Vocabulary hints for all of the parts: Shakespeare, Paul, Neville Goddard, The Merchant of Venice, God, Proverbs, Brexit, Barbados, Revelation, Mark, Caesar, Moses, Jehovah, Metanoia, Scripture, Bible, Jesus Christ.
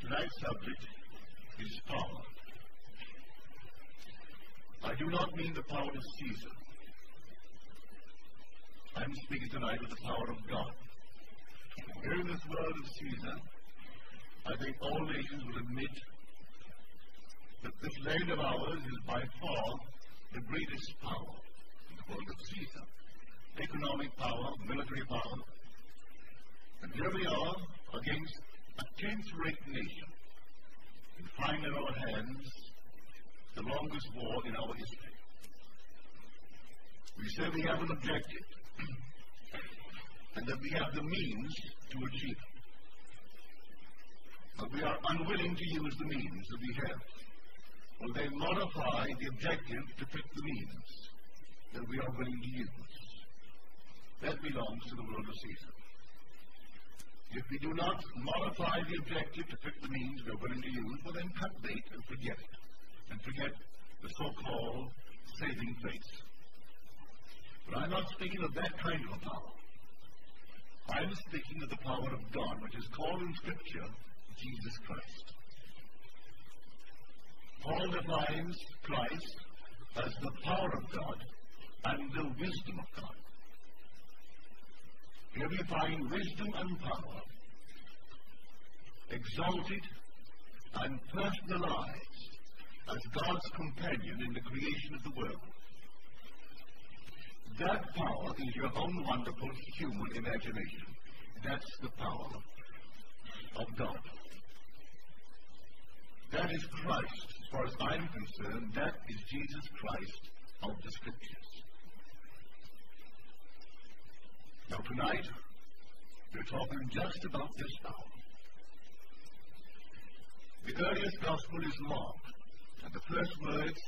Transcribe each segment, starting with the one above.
Tonight's subject is power. I do not mean the power of Caesar. I am speaking tonight of the power of God. During this world of Caesar, I think all nations will admit that this land of ours is by far the greatest power in the world of Caesar. Economic power, military power, and here we are against a tenth-rate nation, and find in our hands the longest war in our history. We say we have an objective, and that we have the means to achieve it. But we are unwilling to use the means that we have, or they modify the objective to fit the means that we are willing to use. That belongs to the world of Caesar. If we do not modify the objective to fit the means we are willing to use, well then cut bait and forget it, and forget the so-called saving grace. But I'm not speaking of that kind of a power. I'm speaking of the power of God, which is called in Scripture Jesus Christ. Paul defines Christ as the power of God and the wisdom of God. Here we find wisdom and power exalted and personalized as God's companion in the creation of the world. That power is your own wonderful human imagination. That's the power of God. That is Christ, as far as I'm concerned. That is Jesus Christ of the Scriptures. Now tonight, we're talking just about this power. The earliest gospel is Mark, and the first words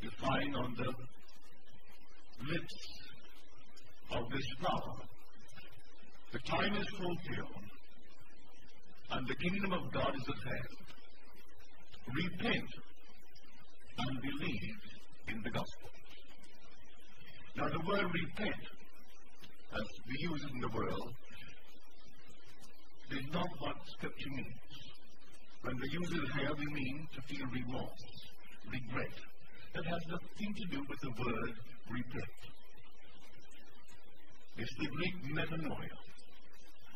you find on the lips of this power. The time is fulfilled, and the kingdom of God is at hand. Repent and believe in the gospel. Now the word repent, as we use it in the world, is not what Scripture means. When we use it here, we mean to feel remorse, regret. That has nothing to do with the word repent. It's the Greek metanoia,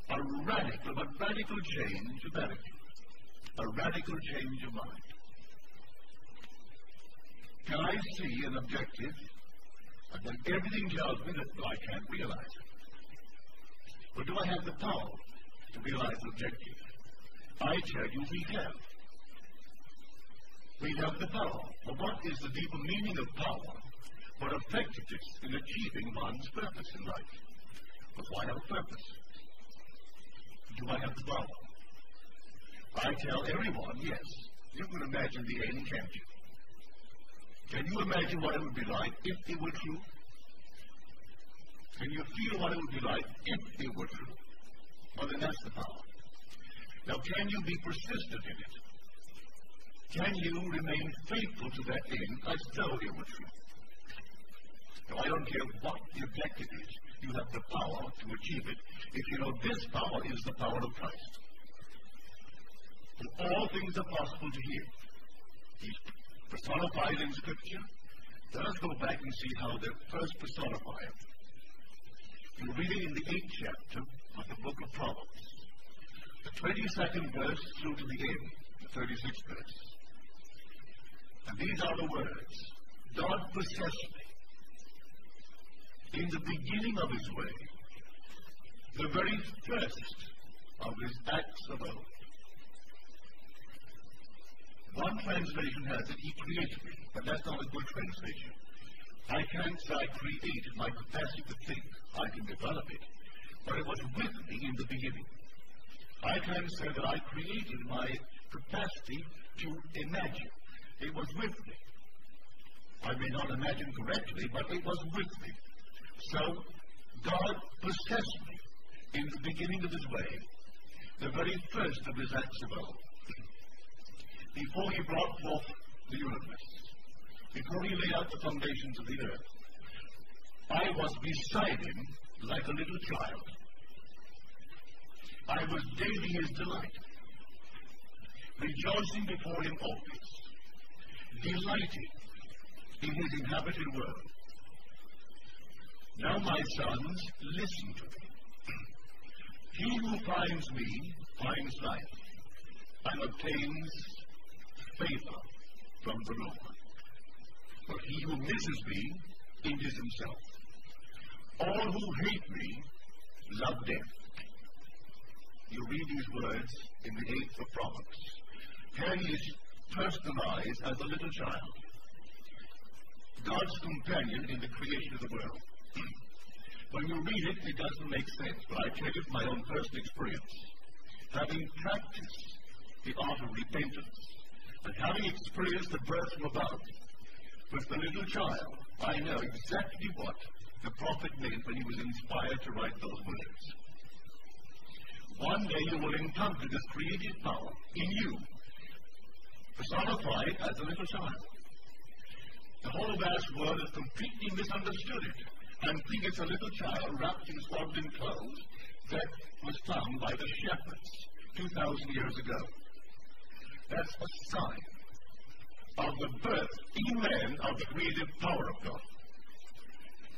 a radical change of attitude, a radical change of mind. Can I see an objective? And then everything tells me that I can't realize it. But do I have the power to realize the objective? I tell you, we have. We have the power. But what is the deeper meaning of power? What effectiveness in achieving one's purpose in life? But why have a purpose? Do I have the power? I tell everyone, yes. You can imagine the end, can't you? Can you imagine what it would be like if it were true? Can you feel what it would be like if it were true? Well, then that's the power. Now, can you be persistent in it? Can you remain faithful to that end as though it were true? Now, I don't care what the objective is. You have the power to achieve it. If you know this power is the power of Christ. But all things are possible to him. He's personified in Scripture. Let us go back and see how they first personify him. You read it in the 8th chapter of the book of Proverbs, the 22nd verse through to the end, the 36th verse. And these are the words: God possessed me in the beginning of his way, the very first of his acts of old. One translation has it, he created me, but that's not a good translation. I can't say I created my capacity to think. I develop it, but it was with me in the beginning. I can say that I created my capacity to imagine. It was with me. I may not imagine correctly, but it was with me. So God possessed me in the beginning of His way, the very first of His acts of all. Before He brought forth the universe, before He laid out the foundations of the earth, I was beside Him like a little child. I was daily His delight, rejoicing before Him always, delighting in His inhabited world. Now, my sons, listen to me. He who finds me finds life and obtains favor from the Lord. But he who misses me injures himself. All who hate me love death. You read these words in the 8th of Proverbs. Here he is personalized as a little child, God's companion in the creation of the world. When you read it, it doesn't make sense, but I tell you from my own personal experience. Having practiced the art of repentance, and having experienced the birth from above, with the little child, I know exactly what the prophet meant when he was inspired to write those words. One day you will encounter this creative power in you, personified as a little child. The whole vast world has completely misunderstood it and think it's a little child wrapped in swaddling clothes that was found by the shepherds 2,000 years ago. That's a sign of the birth in man of the creative power of God.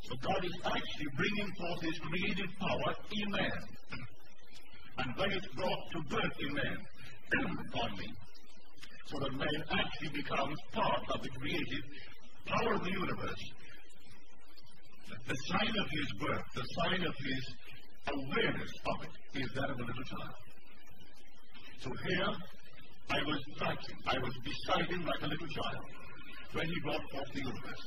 So God is actually bringing forth His creative power in man. And when it's brought to birth in man, so that man actually becomes part of the creative power of the universe, the sign of his birth, the sign of his awareness of it, is that of a little child. So here, I was fighting. I was beside Him like a little child when He brought forth the universe.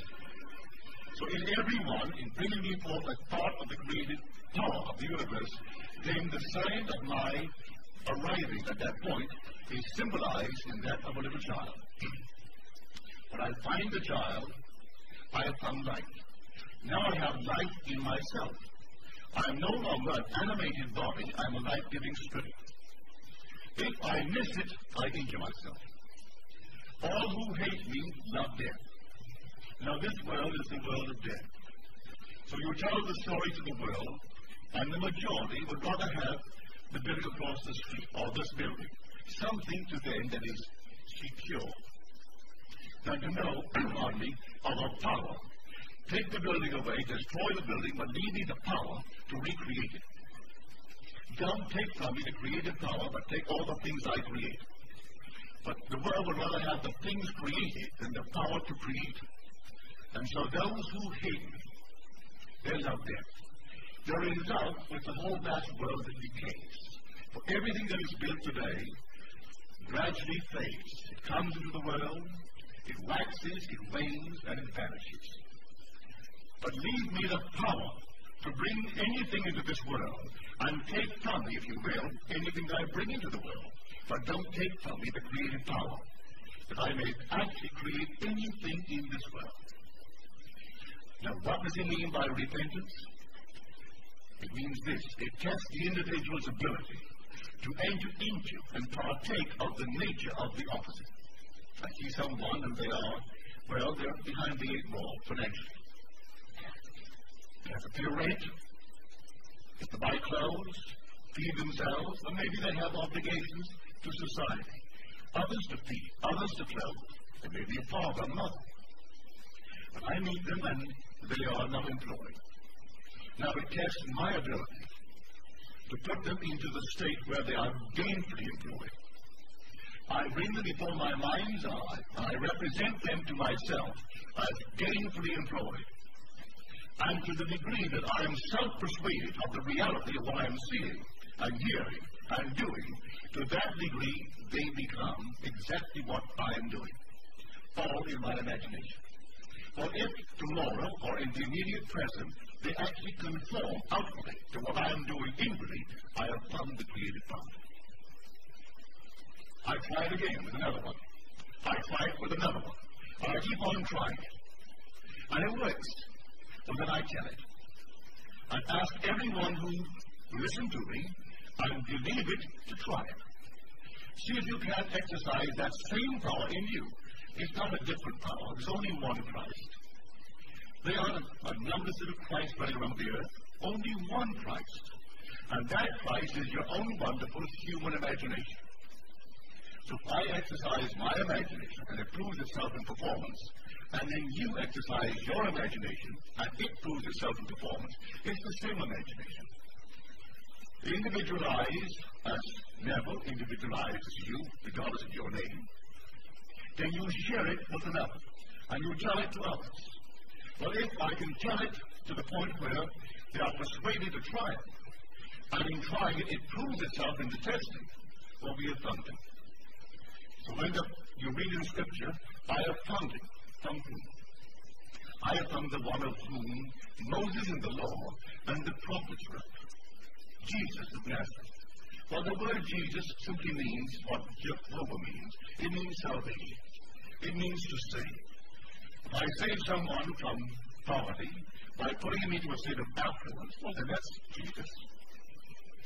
So in everyone, in bringing me forth as part of the created power of the universe, then the sign of my arriving at that point is symbolized in that of a little child. When I find the child, I have found life. Now I have life in myself. I am no longer an animated body, I am a life-giving spirit. If I miss it, I injure myself. All who hate me love death. Now this world is the world of death. So you tell the story to the world, and the majority would rather have the building across the street or this building. Something to them that is secure. Now you know, pardon me, of our power. Take the building away, destroy the building, but leave me the power to recreate it. Don't take from me the creative power, but take all the things I create. But the world would rather have the things created than the power to create. And so those who hate me, they love death. Their result was the whole vast world that decays. For everything that is built today gradually fades. It comes into the world, it waxes, it wanes, and it vanishes. But leave me the power to bring anything into this world, and take from me, if you will, anything that I bring into the world. But don't take from me the creative power, that I may actually create anything in this world. Now, what does He mean by repentance? It means this: it tests the individual's ability to enter into and partake of the nature of the opposite. I see someone and they are, well, they're behind the eight ball financially. They have to pay rent, they have to buy clothes, feed themselves, or maybe they have obligations to society. Others to feed, others to clothe, they may be a father or mother. But I meet them and they are not employed. Now it tests my ability to put them into the state where they are gainfully employed. I bring them before my mind's eye, and I represent them to myself as gainfully employed. And to the degree that I am self-persuaded of the reality of what I am seeing and hearing and doing, to that degree they become exactly what I am doing, all in my imagination. For if tomorrow or in the immediate present They actually conform outwardly to what I am doing inwardly. I have done the creative part. I try it again with another one. I try it with another one. I keep on trying it. And it works. And then I tell it. I ask everyone who listened to me and believe it to try it. See if you can't exercise that same power in you. It's not a different power. There's only one Christ. There are a numbers of Christ running around the earth. Only one Christ. And that Christ is your own wonderful human imagination. So if I exercise my imagination and it proves itself in performance, and then you exercise your imagination and it proves itself in performance, it's the same imagination. The individualized as Neville, individualized as you, regardless of your name. Then you share it with another, and you tell it to others. But if I can tell it to the point where they are persuaded to try it, and in trying it, it proves itself in the testing, well, we have found it. So when you read in Scripture, I have found it. From whom? I have found the one of whom Moses in the law and the prophets wrote, Jesus of Nazareth. Well, the word Jesus simply means what Jehovah means. It means salvation. It means to save. If I save someone from poverty by putting him into a state of affluence, well, then that's Jesus.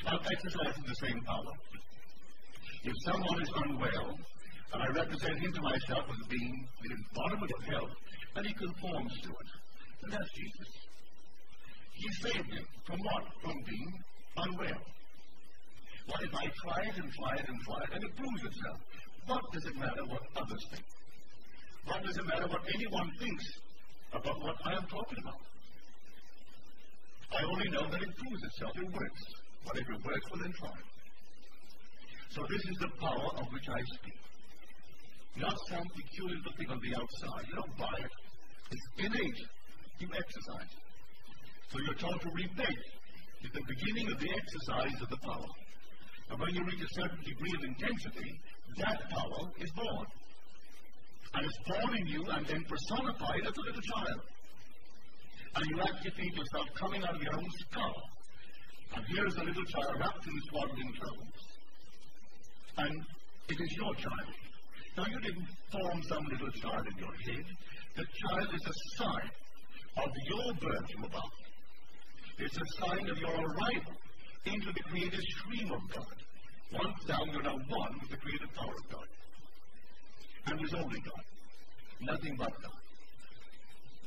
I'm exercising the same power. If someone is unwell, and I represent him to myself as being the embodiment of health, and he conforms to it, then that's Jesus. He saved him from what? From being unwell. What if I try it and try it and try it and it proves itself? What does it matter what others think? What does it matter what anyone thinks about what I am talking about? I only know that it proves itself, it works. But if it works, well then try it. So this is the power of which I speak. Not some peculiar thing on the outside. You don't buy it. It's innate. You exercise it. So you're told to repent. It's the beginning of the exercise of the power. And when you reach a certain degree of intensity, that power is born. And it's born in you and then personified as a little child. And you actually think yourself coming out of your own skull. And here is a little child wrapped in swaddling clothes. And it is your child. Now you didn't form some little child in your head. The child is a sign of your birth from above. It's a sign of your arrival into the creative stream of God. Once down, you're now one with the creative power of God. And with only God. Nothing but God.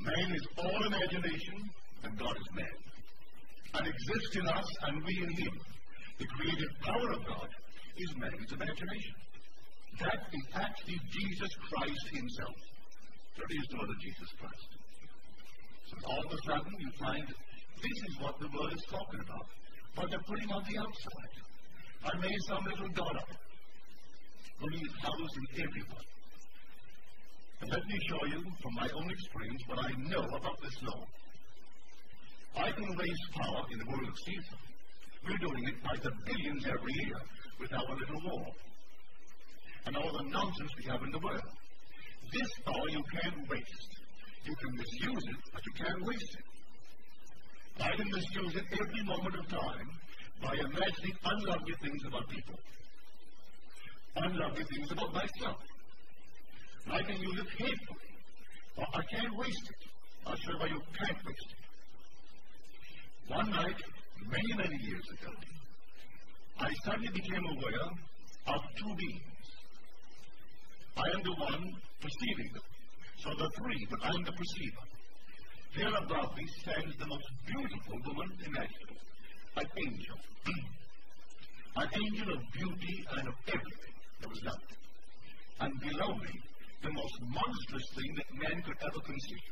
Man is all imagination, and God is man. And exists in us, and we in him. The creative power of God is man's imagination. That is actually Jesus Christ himself. There is no other Jesus Christ. So all of a sudden, you find this is what the world is talking about. But they're putting on the outside. I made some little God up who is housing everyone. And let me show you from my own experience what I know about this law. I can raise power in the world of Caesar. We're doing it by the billions every year with our little war. And all the nonsense we have in the world. This power you can't waste. You can misuse it, but you can't waste it. I can misuse it every moment of time by imagining unlovely things about people. Unlovely things about myself. I can use it hatefully. Or I can't waste it. I'll show you why you can't waste it. One night, many, many years ago, I suddenly became aware of two beings. I am the one perceiving them. So the three, but I am the perceiver. Here above me stands the most beautiful woman imaginable, an angel. An angel of beauty and of everything. There was nothing. And below me, the most monstrous thing that man could ever conceive.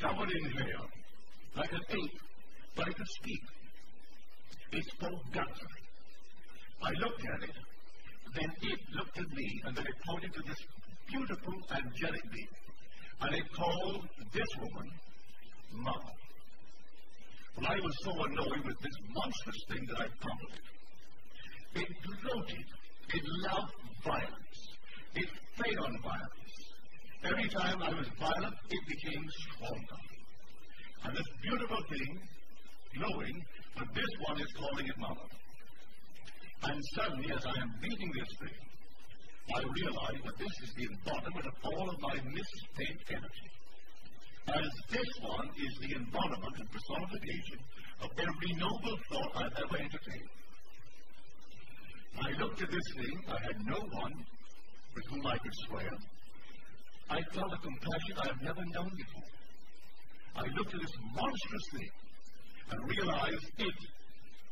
Covered in hair, like an ape, but it could speak. It spoke darkly. I looked at it, then it looked at me, and then it pointed to this beautiful angelic being. And it called this woman, Mom. Well, I was so annoyed with this monstrous thing that I crumbled it. It gloated. It loved violence. It fed on violence. Every time I was violent, it became stronger. And this beautiful thing, knowing that this one is calling it mother. And suddenly, as I am beating this thing, I realize that this is the embodiment of all of my misspent energy. As this one is the embodiment and personification of every noble thought I've ever entertained. I looked at this thing, I had no one with whom I could swear. I felt a compassion I have never known before. I looked at this monstrous thing and realized it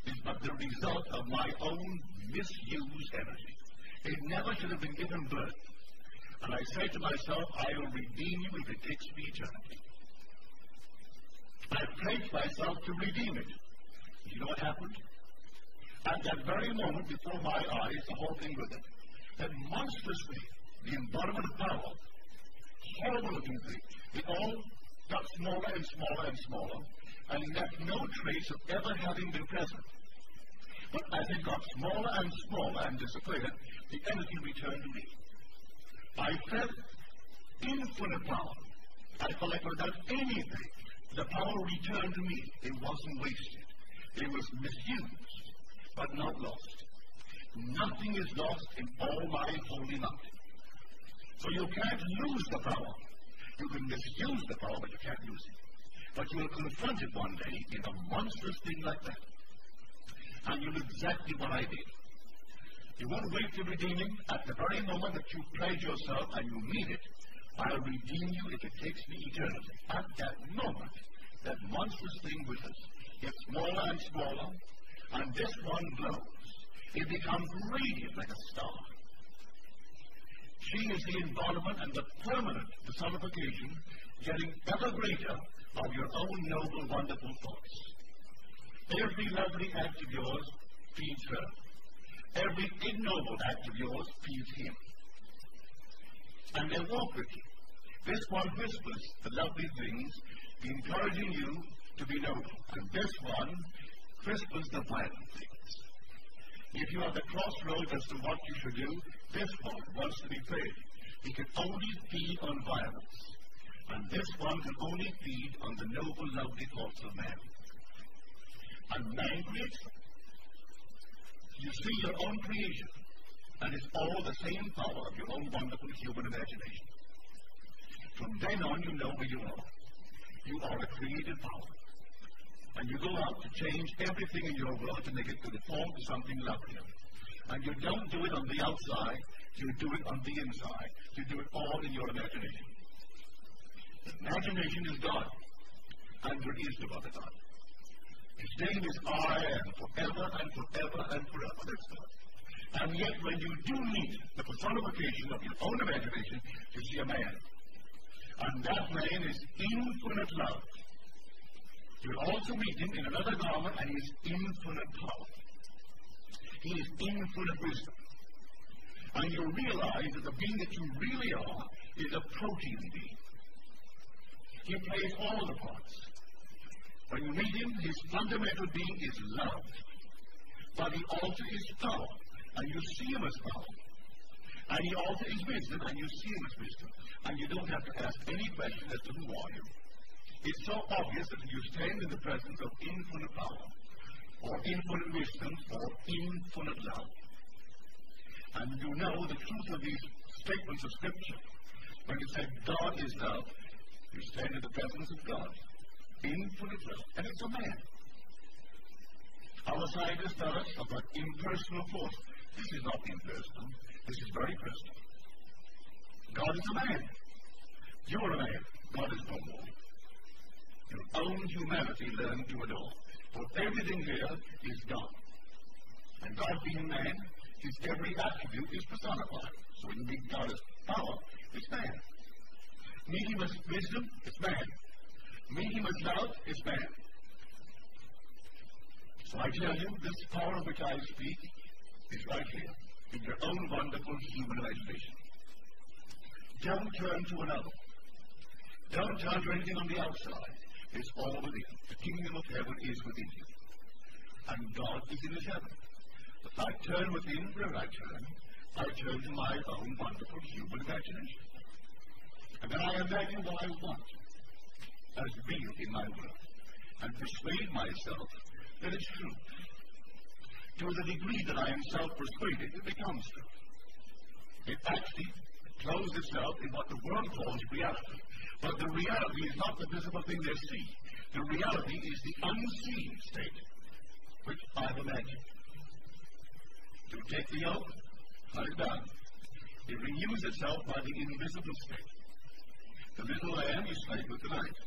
is but the result of my own misused energy. It never should have been given birth. And I said to myself, I will redeem you if it takes me eternity. I pledged myself to redeem it. You know what happened? At that very moment before my eyes, the whole thing was it. That monstrous thing, the embodiment of power, horrible looking thing, it all got smaller and smaller and smaller, and left no trace of ever having been present. But as it got smaller and smaller and disappeared, the energy returned to me. I felt infinite power. I felt like without anything, the power returned to me. It wasn't wasted. It was misused, but not lost. Nothing is lost in all my holy mountain. So you can't lose the power. You can misuse the power, but you can't lose it. But you will confront it one day in a monstrous thing like that. And you know exactly what I did. You won't wait for redeeming. At the very moment that you pledge yourself and you mean it, I'll redeem you if it takes me eternity. At that moment, that monstrous thing with us gets smaller and smaller, and this one glows. It becomes radiant like a star. She is the embodiment and the permanent personification, getting ever greater, of your own noble, wonderful thoughts. Every lovely act of yours feeds her. Every ignoble act of yours feeds him. And they walk with you. This one whispers the lovely things, encouraging you to be noble. And this one whispers the violent things. If you are at the crossroads as to what you should do, this one wants to be fed. He can only feed on violence. And this one can only feed on the noble, lovely thoughts of man. And man creates them. You see your own creation, and it's all the same power of your own wonderful human imagination. From then on, you know where you are. You are a creative power. And you go out to change everything in your world to make it conform to something lovelier. And you don't do it on the outside, you do it on the inside. You do it all in your imagination. Imagination is God, and we're eased about the God. His name is I Am, forever and forever and forever. That's God. And yet, when you do meet the personification of your own imagination, you see a man. And that man is infinite love. You'll also meet him in another garment, and he is infinite power. He is infinite wisdom. And you realize that the being that you really are is a protean being. He plays all the parts. When you meet him, his fundamental being is love. But he also is power, and you see him as power. And he also is wisdom, and you see him as wisdom. And you don't have to ask any question as to who are you. It's so obvious that you stand in the presence of infinite power, or infinite wisdom, or infinite love. And you know the truth of these statements of Scripture. When you say God is love, you stand in the presence of God. Infinite love, and it's a man. Our scientists tell us about impersonal force. This is not impersonal. This is very personal. God is a man. You are a man. God is no more. Your own humanity learned to adore. For everything here is God. And God being man, his every attribute is personified. So when you meet God as power, it's man. Meet him as wisdom, it's man. Meet him as love, it's man. So I tell you, this power of which I speak is right here, in your own wonderful human imagination. Don't turn to another. Don't turn to anything on the outside. It's all within. The kingdom of heaven is within you. And God is in his heaven. If I turn within, where I turn to my own wonderful human imagination. And then I imagine what I want as real in my world. and persuade myself that it's true. To the degree that I am self-persuaded, it becomes true. It actually clothes itself in what the world calls reality. But the reality is not the visible thing they see. The reality is the unseen state, which I've imagined. To take the oath, cut it down. It renews itself by the invisible state. The little lamb is slain with the knife.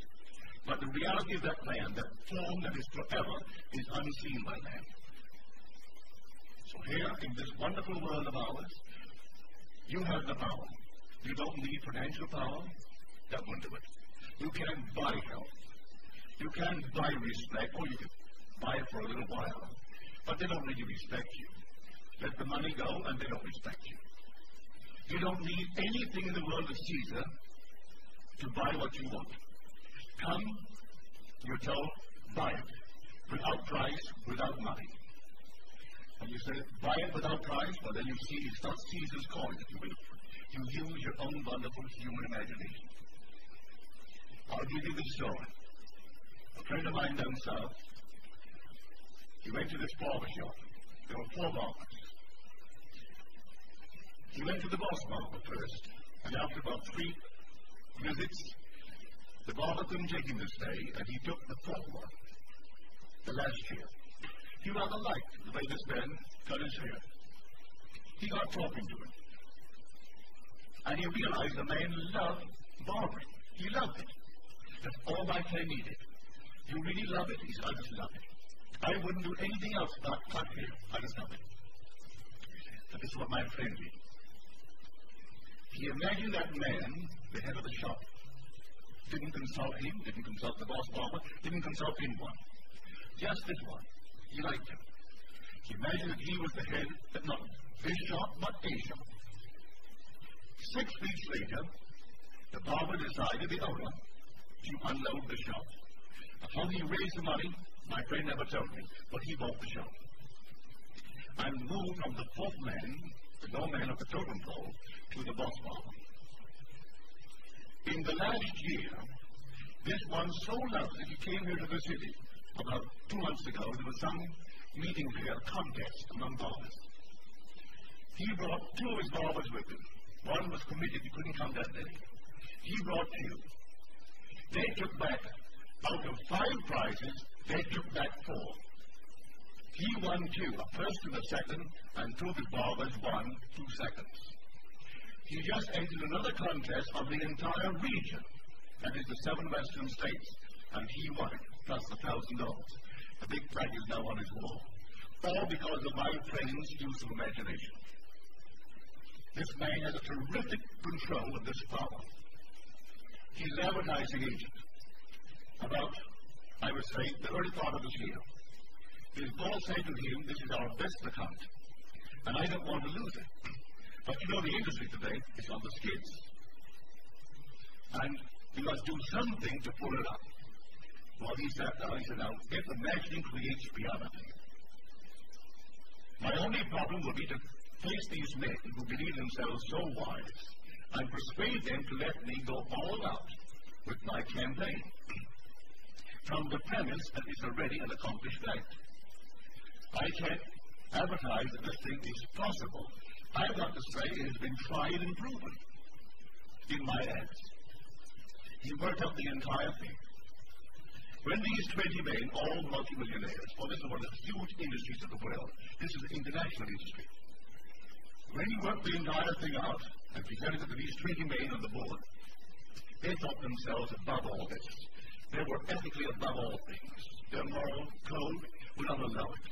But the reality of that lamb, that form that is forever, is unseen by man. So here, in this wonderful world of ours, you have the power. You don't need financial power. That won't do it. You can buy health. You can buy respect, or you can buy it for a little while. But they don't really respect you. Let the money go, and they don't respect you. You don't need anything in the world of Caesar to buy what you want. Come, you're told, buy it. Without price, without money. And you say, buy it without price, but then you see it's not Caesar's coin, if you will. You use your own wonderful human imagination. I'll give you this story. A friend of mine down south, he went to this barber shop. There were four barbers. He went to the boss barber first, and after about 3 visits, the barber couldn't take him this day, and he took the fourth one, the last year. He rather liked the way this man cut his hair. He got talking to him. And he realized the man loved barbering. He loved it. That's all my friend needed. You really love it? He said, I just love it. I wouldn't do anything else but cut hair. I just love it. But this is what my friend did. He imagined that man, the head of the shop, didn't consult him, didn't consult the boss barber, didn't consult anyone. Just this one. He liked him. He imagined that he was the head, but not this shop, but a shop. 6 weeks later, the barber decided, the owner, to unload the shop. How he raised the money, my friend never told me, but he bought the shop. And moved from the fourth man, the doorman of the totem pole, to the boss barber. In the last year, this one so loved that he came here to the city. About 2 months ago, there was some meeting there, a contest among barbers. He brought 2 of his barbers with him. One was committed, he couldn't come that day. He brought 2. They took back, out of 5 prizes, they took back 4. He won 2, a first and a second, and 2 of his barbers won 2 seconds. He just entered another contest of the entire region, that is the 7 western states, and he won it. Plus $1,000. A big prize is now on his wall. All because of my friend's use of imagination. This man has a terrific control of this power. He's an advertising agent. About, I would say, the early part of this year. His boss said to him, this is our best account, and I don't want to lose it. But you know the industry today is on the skids. And you must do something to pull it up. Well, he sat down and said, now, if imagining creates reality, my only problem will be to face these men who believe themselves so wise and persuade them to let me go all out with my campaign from the premise that it's already an accomplished fact. I can't advertise that this thing is possible. I want to say it has been tried and proven in my ads. He worked up the entire thing. When these 20 men, all multimillionaires, this is one of the huge industries of the world. This is the international industry. When you work the entire thing out and presented it to these 20 men on the board, they thought themselves above all this. They were ethically above all things. Their moral code would not allow it.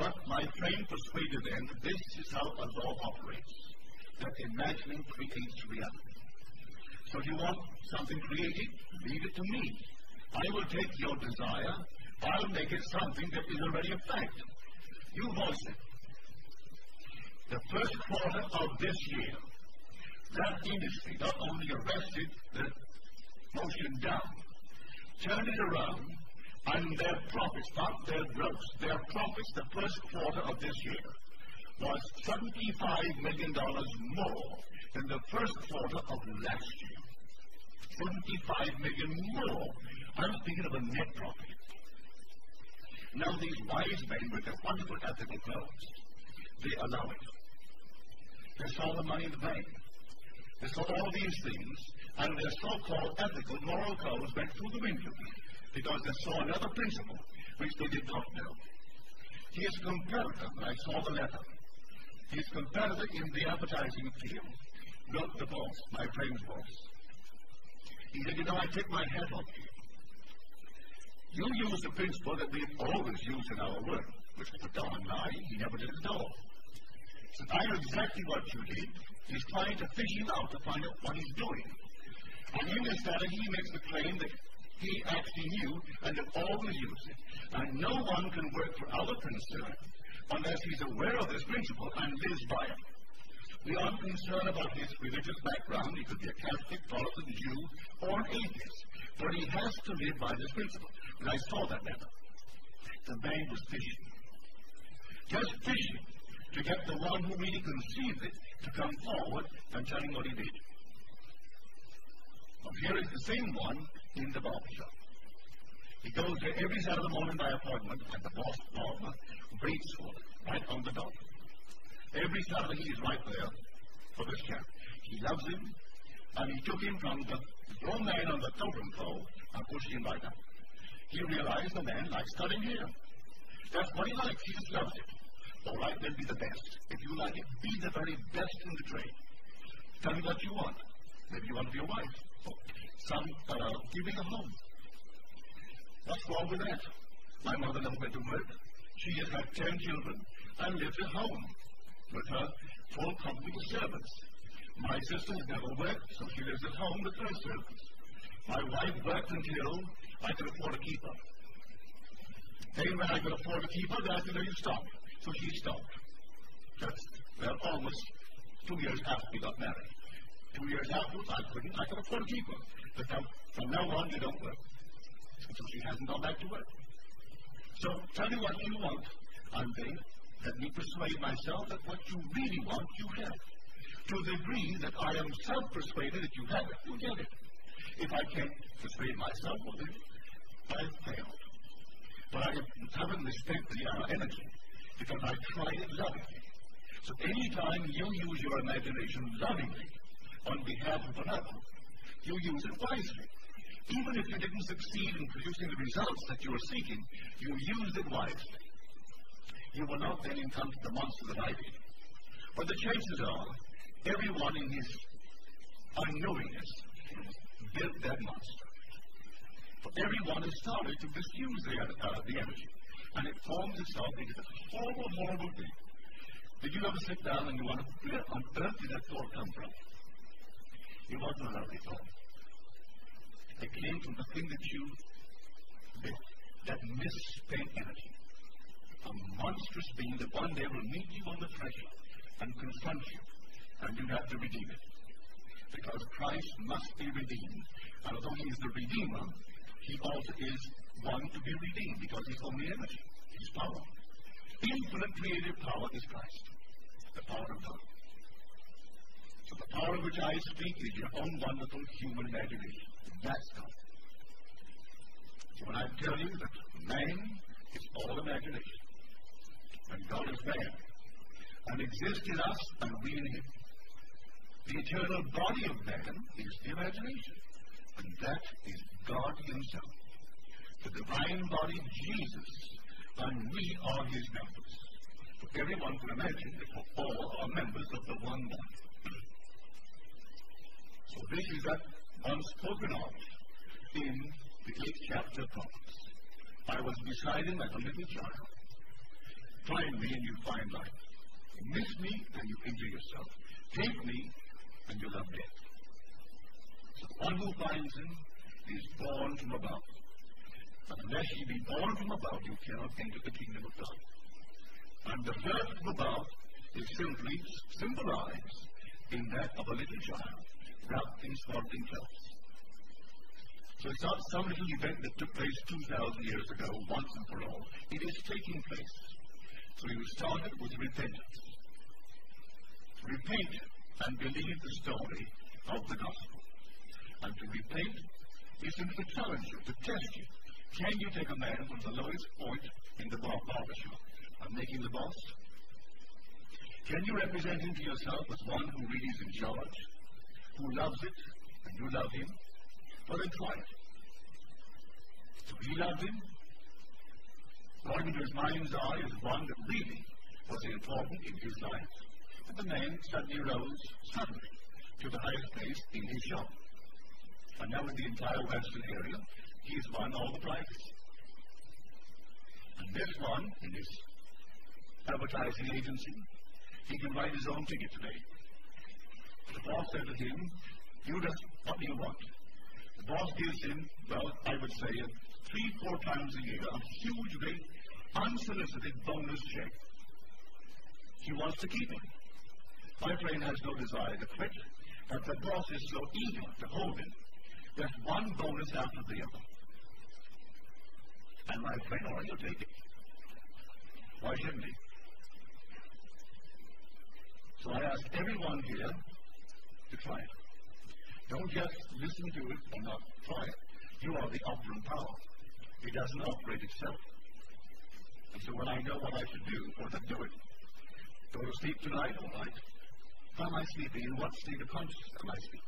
But my friend persuaded them that this is how a law operates, that imagining creates reality. So if you want something created, leave it to me. I will take your desire, I'll make it something that is already a fact. You voice it. The first quarter of this year, that industry not only arrested the motion down, turned it around, and their profits, not their gross, their profits the first quarter of this year was $75 million more than the first quarter of last year. $75 million more. I'm speaking of a net profit. Now these wise men with their wonderful ethical clothes, they allow it. They saw the money in the bank. They saw all these things, and their so-called ethical, moral codes went through the window because they saw another principle which they did not know. He is comparative, and I saw the letter. He is comparative in the advertising field, not the boss, my friend's boss. He said, you know, I take my hat off you. You use the principle that we've always used in our work, which is the darn lie. He never did it at all. So I know exactly what you did. He's trying to fish him out to find out what he's doing. And in this matter, he makes the claim that he actually knew and had always used it. And no one can work for our concern unless he's aware of this principle and lives by it. We aren't concerned about his religious background. He could be a Catholic, Protestant, Jew, or an atheist. But he has to live by this principle. And I saw that letter. The man was fishing. Just fishing to get the one who really conceived it to come forward and tell him what he did. But here is the same one in the barber shop. He goes there every Saturday morning by appointment, and the barber waits for it, right on the dot. Every Saturday he is right there for this chap. He loves him, and he took him from the grown man on the totem pole and pushed him right up. He realized the man likes cutting hair. That's what he likes. He just loves it. All right, then be the best. If you like it, be the very best in the trade. Tell me what you want. Maybe you want to be a wife. Or some giving a home. What's wrong with that? My mother never went to work. She has had 10 children and lived at home with her full company of servants. My sister has never worked, so she lives at home with her servants. My wife worked until I could afford a keeper. Then when I could afford a keeper, then I said, no, you stop. So she stopped. That's, well, almost 2 years after we got married. 2 years afterwards, I could afford a keeper. But now, from now on, they don't work. So she hasn't gone back to work. So tell me what you want, and then let me persuade myself that what you really want, you have. To the degree that I am self-persuaded that you have it, you get it. If I can't persuade myself of it, I've failed. But I haven't misspent the energy. Because I try it lovingly. So any time you use your imagination lovingly on behalf of another, you use it wisely. Even if you didn't succeed in producing the results that you were seeking, you used it wisely. You will not then encounter the monster that I did. But the chances are, everyone in his unknowingness built that monster. But everyone has started to misuse the energy. And it forms itself into this horrible, horrible thing. Did you ever sit down and you want to where on earth did that thought come from? It wasn't a lovely thought. It came from the thing that you did, that misspent energy. A monstrous being that one day will meet you on the threshold and confront you, and you'll have to redeem it. Because Christ must be redeemed, and although He is the Redeemer, He also is one to be redeemed because His only energy, His power. Infinite creative power is Christ, the power of God. So the power of which I speak is your own wonderful human imagination. That's God. So when I tell you that man is all imagination, and God is man, and exists in us and we in Him, the eternal body of man is the imagination, and that is God Himself. The divine body, Jesus, and we are His members. So everyone can imagine that all are members of the one body. So this is that one spoken of in the 8th chapter of Proverbs. I was beside Him like a little child. Find me and you find life. Miss me and you injure yourself. Take me and you love death. So the one who finds Him is born from above. Unless you be born from above, you cannot enter the kingdom of God. And the birth from above is simply symbolized in that of a little child wrapped in swaddling clothes. So it's not some little event that took place 2,000 years ago, once and for all. It is taking place. So you started with repentance. Repent and believe the story of the gospel. And to repent is going to challenge you, to test you. Can you take a man from the lowest point in the barber shop? I'm making the boss. Can you represent him to yourself as one who really is in charge, who loves it, and you love him? Well, then try it. So he loved him. Going into his mind's eye is one that really was important in his life. And the man suddenly rose, suddenly, to the highest place in his shop. And now in the entire western area, he's won all the prizes. And this one, in his advertising agency, he can write his own ticket today. The boss said to him, you just what do you want? The boss gives him, well, I would say, 3-4 times a year, a huge, big, unsolicited bonus check. He wants to keep it. My friend has no desire to quit, but the boss is so eager to hold him. There's one bonus after the other. And my friend, or he'll take it. Why shouldn't he? So I ask everyone here to try it. Don't just listen to it and not try it. You are the operating power. It doesn't operate itself. And so when I know what I should do, or to do it, go to sleep tonight, all right. How am I sleeping? In what state of consciousness am I sleeping?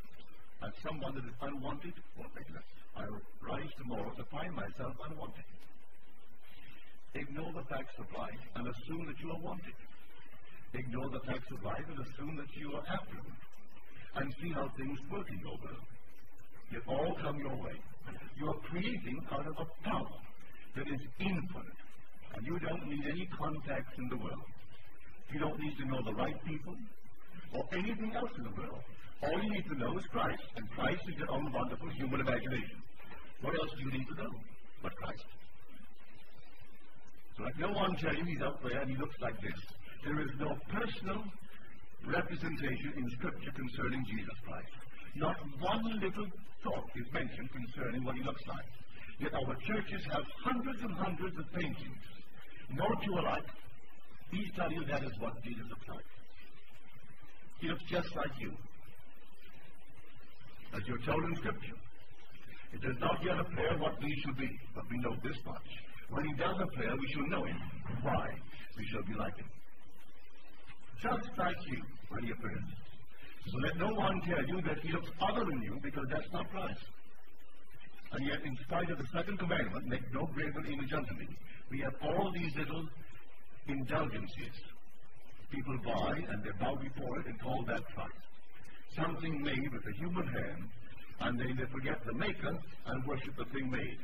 As someone that is unwanted, or regular, I will rise tomorrow to find myself unwanted. Ignore the facts of life and assume that you are wanted. Ignore the facts of life and assume that you are affluent. And see how things work in your world. They all come your way. You are creating out of a power that is infinite. And you don't need any contacts in the world. You don't need to know the right people or anything else in the world. All you need to know is Christ, and Christ is your own wonderful human imagination. What else do you need to know but Christ? So let no one tell you he's up there and he looks like this. There is no personal representation in Scripture concerning Jesus Christ. Not one little thought is mentioned concerning what he looks like. Yet our churches have hundreds and hundreds of paintings. No two alike. Each tell you that is what Jesus looks like. He looks just like you. As you're told in Scripture, it does not yet appear what we should be, but we know this much. When he does appear, we shall know him. Why? We shall be like him. Just like you when he appears. So let no one tell you that he looks other than you, because that's not Christ. And yet, in spite of the second commandment, make no graven image unto me, we have all these little indulgences. People buy and they bow before it and call that Christ. Something made with a human hand, and then they forget the maker and worship the thing made.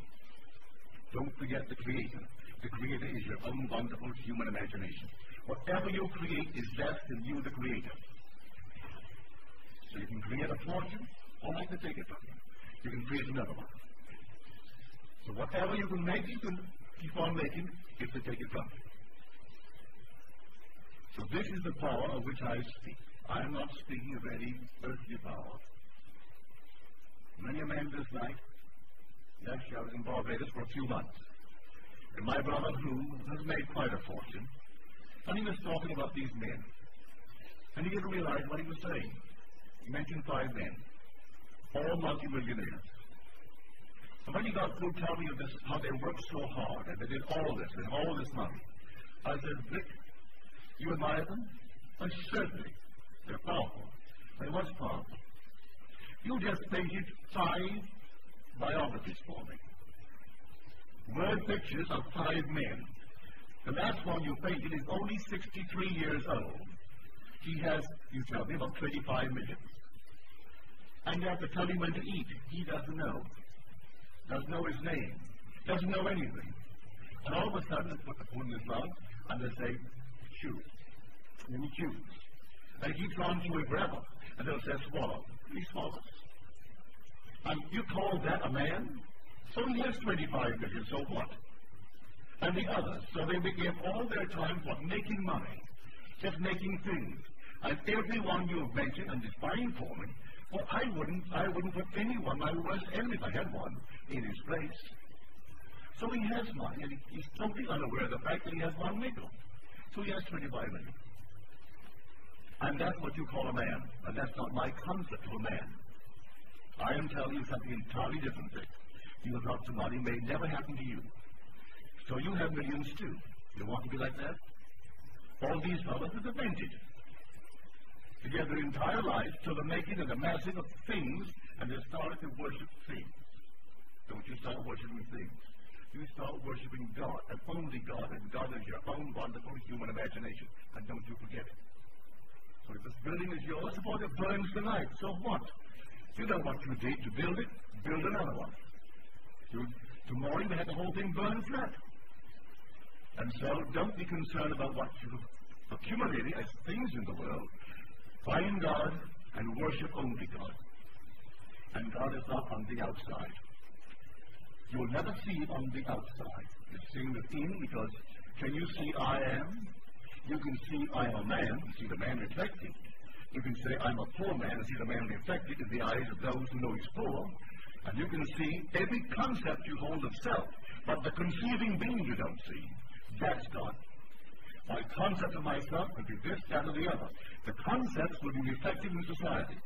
Don't forget the creator. The creator is your own wonderful human imagination. Whatever you create is less than you, the creator. So you can create a fortune, or I can take it from you. You can create another one. So whatever you can make, you can keep on making if they take it from you. So this is the power of which I speak. I am not speaking of any earthly power. Many a man this night, actually I was in Barbados for a few months, and my brother, who has made quite a fortune, and he was talking about these men, and he didn't realize what he was saying. He mentioned 5 men, all multi-millionaires. And when he got through telling me of this, how they worked so hard, and they did all this, and all this money, I said, Rick, you admire them? I certainly. They're powerful. They was powerful. You just painted 5 biographies for me. Word pictures of 5 men. The last one you painted is only 63 years old. He has, you tell me, about 25 million. And you have to tell him when to eat. He doesn't know. Doesn't know his name. Doesn't know anything. And all of a sudden, they put the food in his mouth and they say, choose. And he chooses. They keep on chewing forever, and they'll say, swallow. He swallows. And you call that a man? So he has 25 million, so what? And the others, so they give all their time for making money, just making things. And everyone you have mentioned, and it's fine for me, well, I wouldn't put anyone, my worst enemy if I had one, in his place. So he has money, and he's totally unaware of the fact that he has 1 nickel. So he has 25 million. And that's what you call a man. And that's not my concept of a man. I am telling you something entirely different. You will talk to somebody, may never happen to you. So you have millions too. You want to be like that? All these fellows are demented. They give their entire life to the making and amassing of things, and they start to worship things. Don't you start worshiping things. You start worshiping God, and only God, and God is your own wonderful human imagination. And don't you forget it. So if this building is yours, suppose it burns tonight, so what? You know what you did to build it, build another one. Tomorrow you have the whole thing burned flat. And so don't be concerned about what you've accumulated as things in the world. Find God and worship only God. And God is not on the outside. You will never see it on the outside. You're seeing within, because can you see I am? You can see I am a man, see the man reflected. You can say I'm a poor man, see the man reflected in the eyes of those who know he's poor. And you can see every concept you hold of self, but the conceiving being you don't see. That's God. My concept of myself could be this, that, or the other. The concepts will be reflected in society.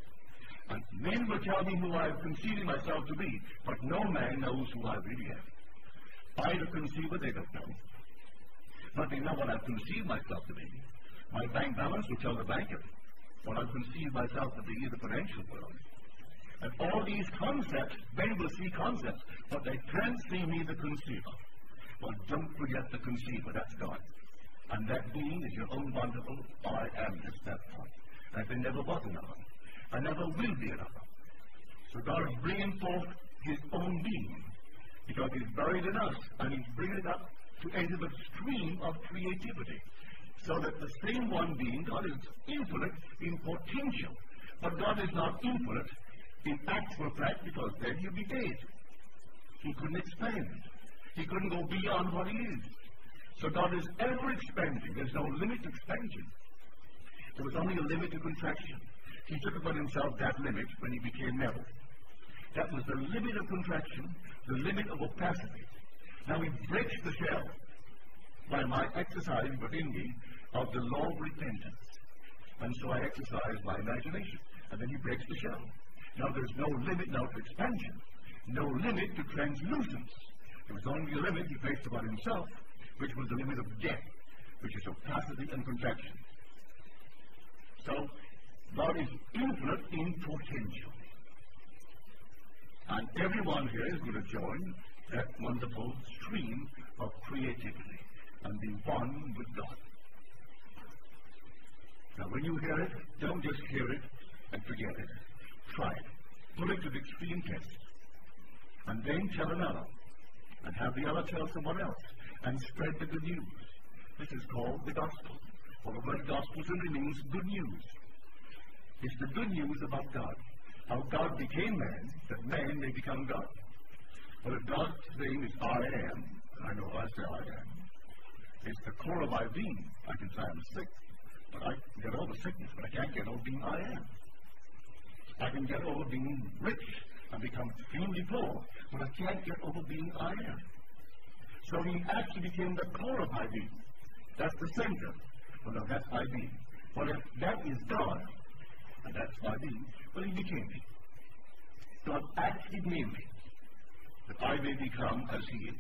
And men will tell me who I have conceived myself to be, but no man knows who I really am. I the conceiver, they don't know. But they know what I've conceived myself to be. My bank balance will tell the banker what I've conceived myself to be in the financial world. And all these concepts, men will see concepts, but they can't see me, the conceiver. Well, don't forget the conceiver, that's God. And that being is your own wonderful I amness, that part. And there never was another. And never will be another. So God is bringing forth His own being, because He's buried in us, and He's bringing it up to enter the stream of creativity. So that the same one being, God is infinite in potential, but God is not infinite in actual fact, because then you'd be dead. He couldn't expand. He couldn't go beyond what He is. So God is ever expanding. There's no limit to expansion. There was only a limit to contraction. He took upon Himself that limit when He became metal. That was the limit of contraction, the limit of opacity. Now He breaks the shell by my exercising within me of the law of repentance. And so I exercise my imagination. And then He breaks the shell. Now there's no limit now to expansion, no limit to translucence. There was only a limit He placed upon Himself, which was the limit of death, which is opacity and contraction. So God is infinite in potential. And everyone here is going to join that wonderful stream of creativity and be one with God. Now when you hear it, don't just hear it and forget it. Try it. Put it to the extreme test. And then tell another. And have the other tell someone else. And spread the good news. This is called the gospel. For the word gospel simply means good news. It's the good news about God. How God became man, that man may become God. But if God's name is I am, I know I say I am. It's the core of my being. I can say I'm sick, but I can get over sickness, but I can't get over being I am. I can get over being rich and become extremely poor, but I can't get over being I am. So He actually became the core of my being. That's the center. Well, no, that's my being. Well, if that is God, and that's my being, well, He became me. God actually made me, that I may become as He is.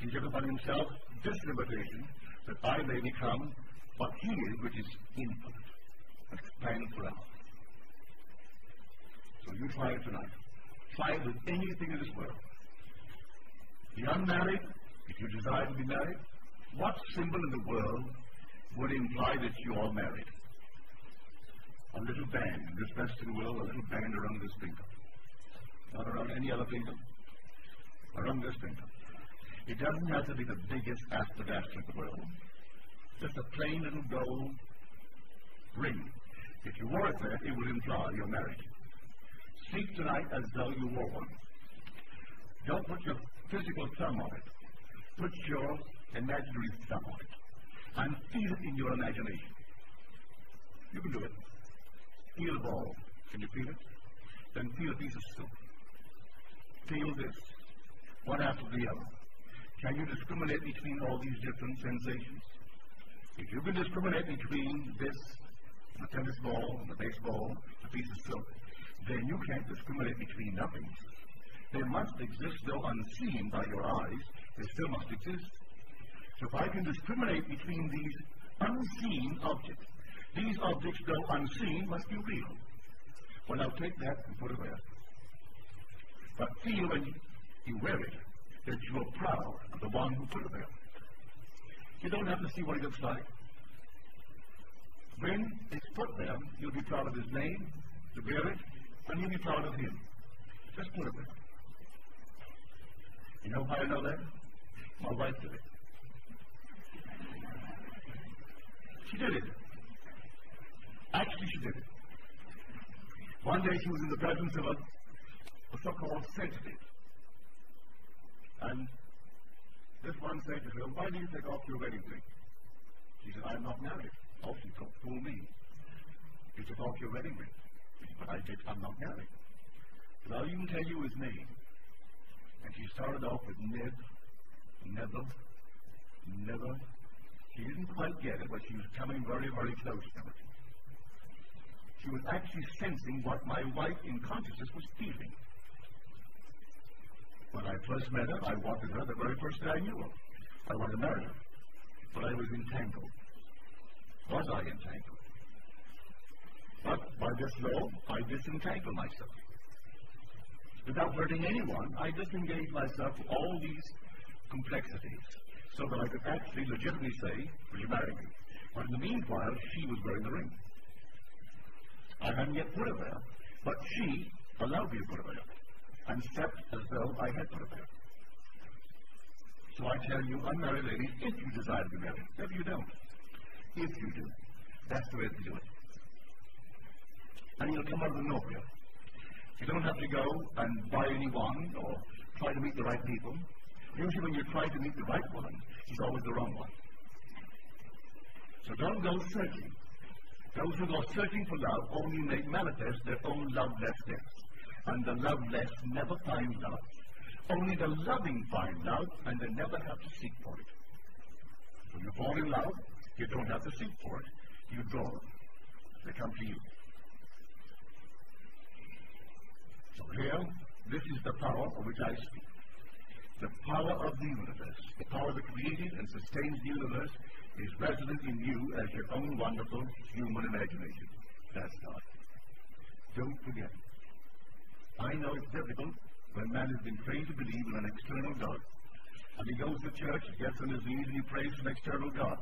He took upon Himself this limitation, that I may become what He is, which is infinite, expand forever. So you try it tonight. Try it with anything in this world. The unmarried, if you desire to be married, what symbol in the world would imply that you are married? A little band in this Western world, a little band around this finger. Not around any other finger. Around this finger. It doesn't have to be the biggest aster-daster in the world. Just a plain little gold ring. If you wore it there, it would imply you're married. Speak tonight as though you were one. Don't put your physical thumb on it. Put your imaginary thumb on it. And feel it in your imagination. You can do it. Feel a ball. Can you feel it? Then feel a piece of silk. Feel this. One after the other. Can you discriminate between all these different sensations? If you can discriminate between this, the tennis ball, and the baseball, the piece of silk, then you can't discriminate between nothings. They must exist, though unseen by your eyes, they still must exist. So if I can discriminate between these unseen objects, these objects, though unseen, must be real. Well, now take that and put it there. But feel when you wear it that you are proud of the one who put it there. You don't have to see what it looks like. When it's put there, you'll be proud of his name, to wear it, and you'll be proud of him. Just put it there. You know how I know that? My wife did it. She did it. Actually, she did it. One day she was in the presence of a so-called sensitive. And this one said to her, "Why do you take off your wedding ring?" She said, "I'm not married." "Oh, you don't fool me. You took off your wedding ring." "But I did. I'm not married." "Well, you can tell you his name." And she started off with Neb, Never, Never. She didn't quite get it, but she was coming very, very close to it. She was actually sensing what my wife in consciousness was feeling. When I first met her, I wanted her the very first day I knew her. I wanted to marry her. But I was entangled. Was I entangled? But by this law, I disentangle myself. Without hurting anyone, I disengage myself from all these complexities so that I could actually legitimately say, "Will you marry me?" But in the meanwhile, she was wearing the ring. I hadn't yet put her there, but she allowed me to put her there and stepped as though I had put her there. So I tell you, unmarried ladies, if you desire to be married, if you don't, if you do, that's the way to do it. And you'll come out of the nowhere. You don't have to go and buy anyone or try to meet the right people. Usually when you try to meet the right one, she's always the wrong one. So don't go searching. Those who go searching for love only make manifest their own lovelessness. And the loveless never find love. Only the loving find love, and they never have to seek for it. When you fall in love, you don't have to seek for it. You draw them. They come to you. So here, this is the power of which I speak. The power of the universe, the power that created and sustains the universe, is resident in you as your own wonderful human imagination. That's God. Don't forget. I know it's difficult when man has been trained to believe in an external God. And he goes to church, gets on his knees, and he prays to an external God.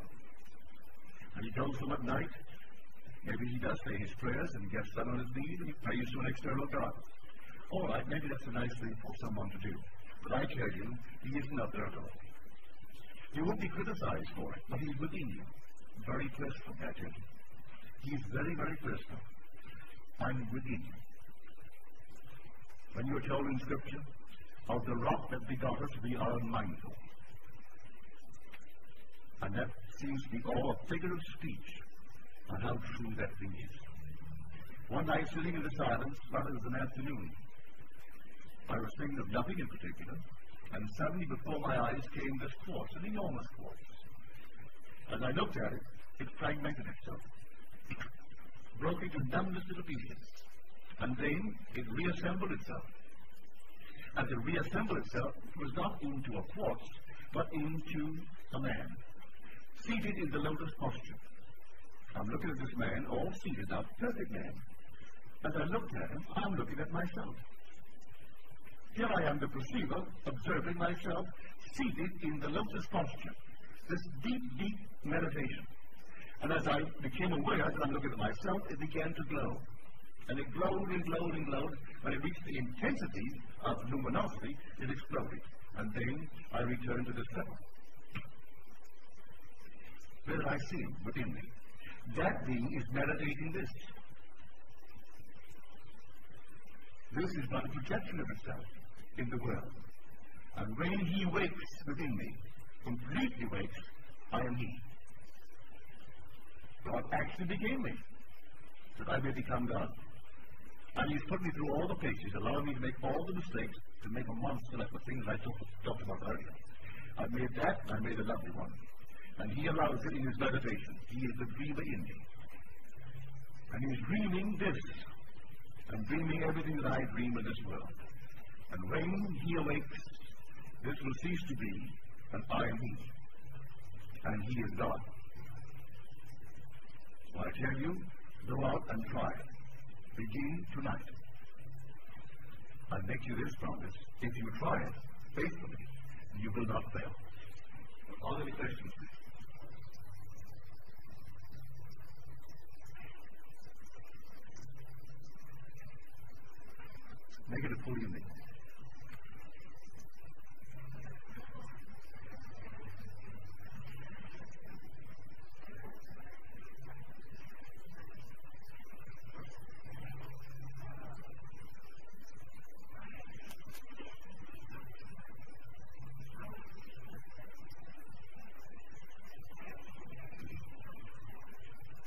And he goes home at night. Maybe he does say his prayers and gets down on his knees and he prays to an external God. All right, maybe that's a nice thing for someone to do. But I tell you, he is not there at all. You won't be criticized for it, but he's within you. Very personal, I tell you. He's very, very personal. I'm within you. When you are told in Scripture, "Of the rock that begot us, we are mindful." And that seems to be all a figure of speech on how true that thing is. One night, sitting in the silence, but it was an afternoon. I was thinking of nothing in particular, and suddenly before my eyes came this quartz, an enormous quartz. As I looked at it, it fragmented itself, broke into numerous little pieces, and then it reassembled itself. As it reassembled itself, it was not into a quartz, but into a man, seated in the lotus posture. I'm looking at this man, all seated up, perfect man. As I looked at him, I'm looking at myself. Here I am, the perceiver, observing myself, seated in the lotus posture. This deep, deep meditation. And as I became aware that I'm looking at myself, it began to glow. And it glowed and glowed and glowed. When it reached the intensity of luminosity, it exploded. And then I returned to this level. There I see him within me. That being is meditating this. This is not a projection of itself in the world. And when he wakes within me, completely wakes, I am he. God actually became me, that I may become God. And he's put me through all the paces, allowing me to make all the mistakes, to make a monster of the things I talked about earlier. I made that, I made a lovely one. And he allows it in his meditation. He is the dreamer in me. And he is dreaming this. and bring me everything that I dream in this world. And when he awakes, this will cease to be, and I am he, and he is God. So I tell you, go out and try it. Begin tonight. I make you this promise, if you try it faithfully, you will not fail. Are there any questions? Make it a full evening.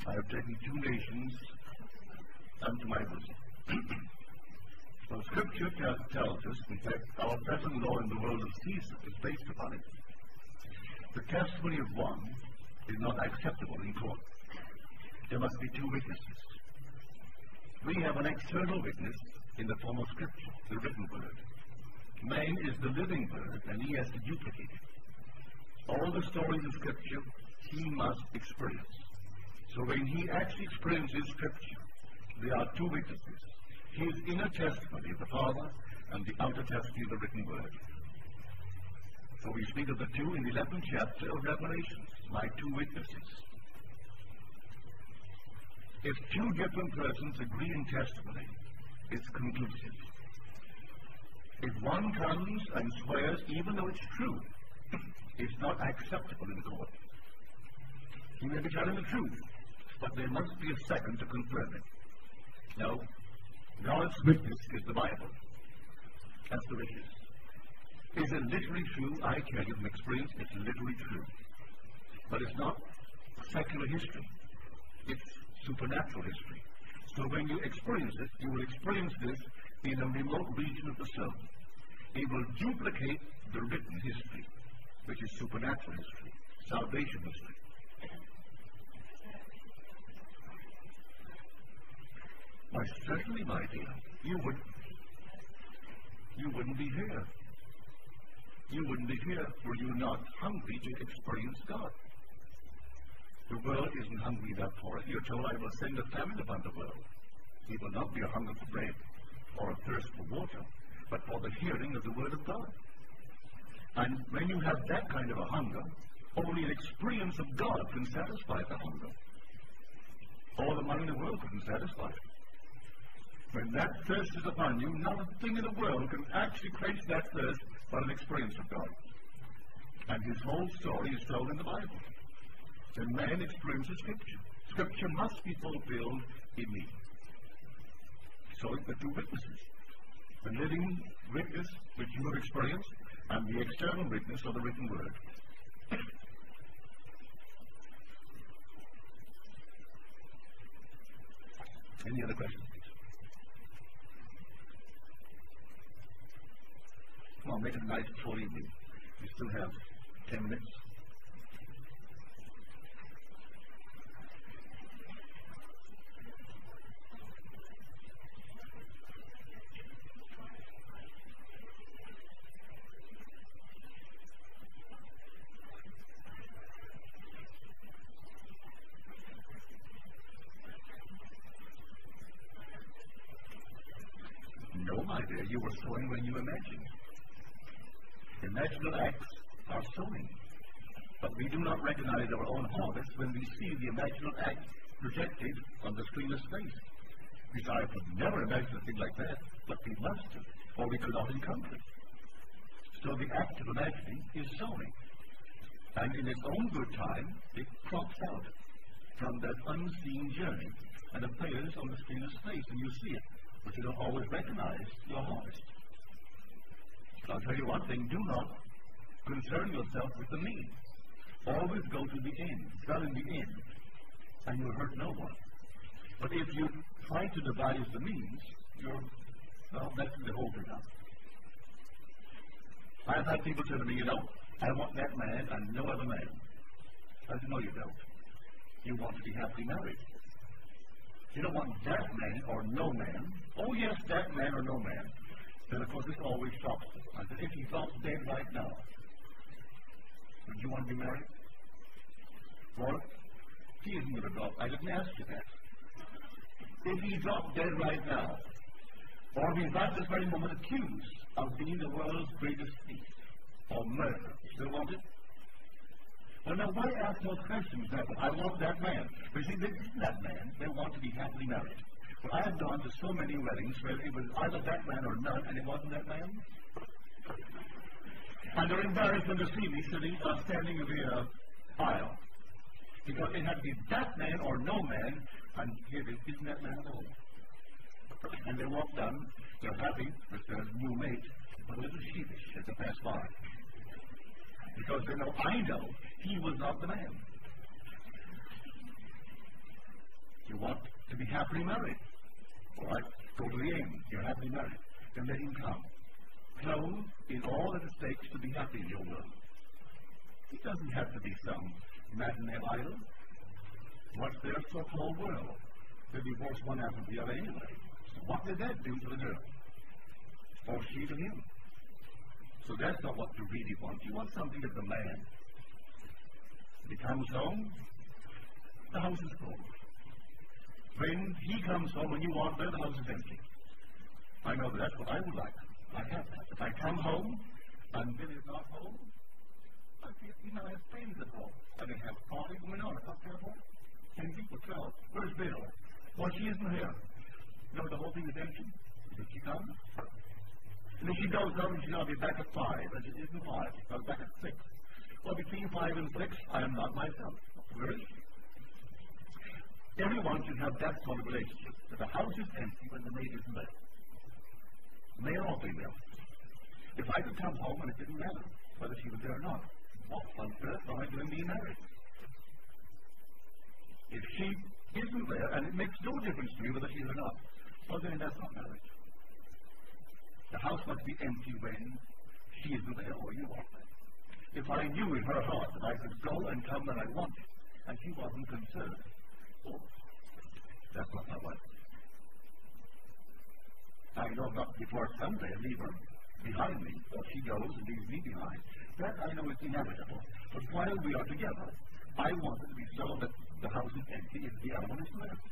I have taken two nations unto my bosom. So Scripture tells us, in fact, our present law in the world of Caesar is based upon it. The testimony of one is not acceptable in court. There must be two witnesses. We have an external witness in the form of Scripture, the written word. Man is the living word, and he has to duplicate it. All the stories of Scripture, he must experience. So when he actually experiences Scripture, there are two witnesses. His inner testimony, the Father, and the outer testimony, the written word. So we speak of the two in the 11th chapter of Revelation, my two witnesses. If two different persons agree in testimony, it's conclusive. If one comes and swears, even though it's true, it's not acceptable in court. He may be telling the truth, but there must be a second to confirm it. Now, God's witness is the Bible. That's the witness. Is it literally true? I tell you from experience, it's literally true. But it's not secular history. It's supernatural history. So when you experience it, you will experience this in a remote region of the soul. It will duplicate the written history, which is supernatural history, salvation history. Why, certainly, my dear, you wouldn't be here. You wouldn't be here were you not hungry to experience God. The world isn't hungry enough for it. You're told, I will send a famine upon the world. It will not be a hunger for bread or a thirst for water, but for the hearing of the word of God. And when you have that kind of a hunger, only an experience of God can satisfy the hunger. All the money in the world couldn't satisfy it. When that thirst is upon you, not a thing in the world can actually quench that thirst but an experience of God. And his whole story is told in the Bible. The man experiences Scripture. Scripture must be fulfilled in me. So it's the two witnesses. The living witness, which you have experienced, and the external witness of the written word. Any other questions? Come on, make it nice before evening. We still have 10 minutes. No, my dear, you were sowing when you imagined. Imaginal acts are sowing, but we do not recognize our own harvest when we see the imaginal act projected on the screen of space. We say, I could never imagine a thing like that, but we must have, or we could not encounter it. So the act of imagining is sowing, and in its own good time, it crops out from that unseen journey and appears on the screen of space, and you see it, but you don't always recognize your harvest. I'll tell you one thing, do not concern yourself with the means. Always go to the end, dwell in the end, and you'll hurt no one. But if you try to devise the means, well, that's the whole thing now. I've had people say to me, you know, I want that man and no other man. I said, no, you don't. You want to be happily married. You don't want that man or no man. Oh yes, that man or no man. And of course this always stops them. I said, if you felt dead right now, would you want to be married? Or, he isn't going to drop. I didn't ask you that. If he dropped dead right now, or if he's not this very moment accused of being the world's greatest thief or murderer, you still want it? Well, now, why ask those questions? I want that man. But see, they didn't that man. They want to be happily married. Well, I have gone to so many weddings where it was either that man or none, and it wasn't that man. And they're embarrassed when they see me standing in the aisle. Because it had to be that man or no man, and here it isn't that man at all. And they walk down, they're happy with their new mate, but a little sheepish as they pass by. Because they know, I know, he was not the man. You want to be happily married. All right, go to the aim. You're happily married. Then let him come. Clothed in all that it takes to be happy in your world. It doesn't have to be some matinee idol. What's their so-called world? They divorce one after the other anyway. So what did that do to the girl? Or she to him? So that's not what you really want. You want something that the man becomes home, the house is full. When he comes home and you want that, the house is empty. I know that's what I would like. I have that. If I come home and Bill is not home, I feel, you know, I have friends at home. I mean, I have parties going on. I talk to home. 10 people, 12. Where's Bill? Well, she isn't here. You know, the whole thing is empty. Did she come? And then she goes home and she's going to be back at 5. And she isn't 5. She goes back at 6. Well, between 5 and 6, I am not myself. Where is she? Everyone should have that sort of relationship. That the house is empty when the maid isn't there. Male or female. If I could come home and it didn't matter whether she was there or not, what on earth am I doing being married? If she isn't there, and it makes no difference to me whether she's or not, well then that's not marriage. The house must be empty when she isn't there or you aren't there. If I knew in her heart that I could go and come when I wanted, and she wasn't concerned, oh, that's not my wife. I know not before someday leave her behind me, or she goes and leaves me behind. That I know is inevitable. But while we are together, I want it to be so that the house is empty if the other one is left.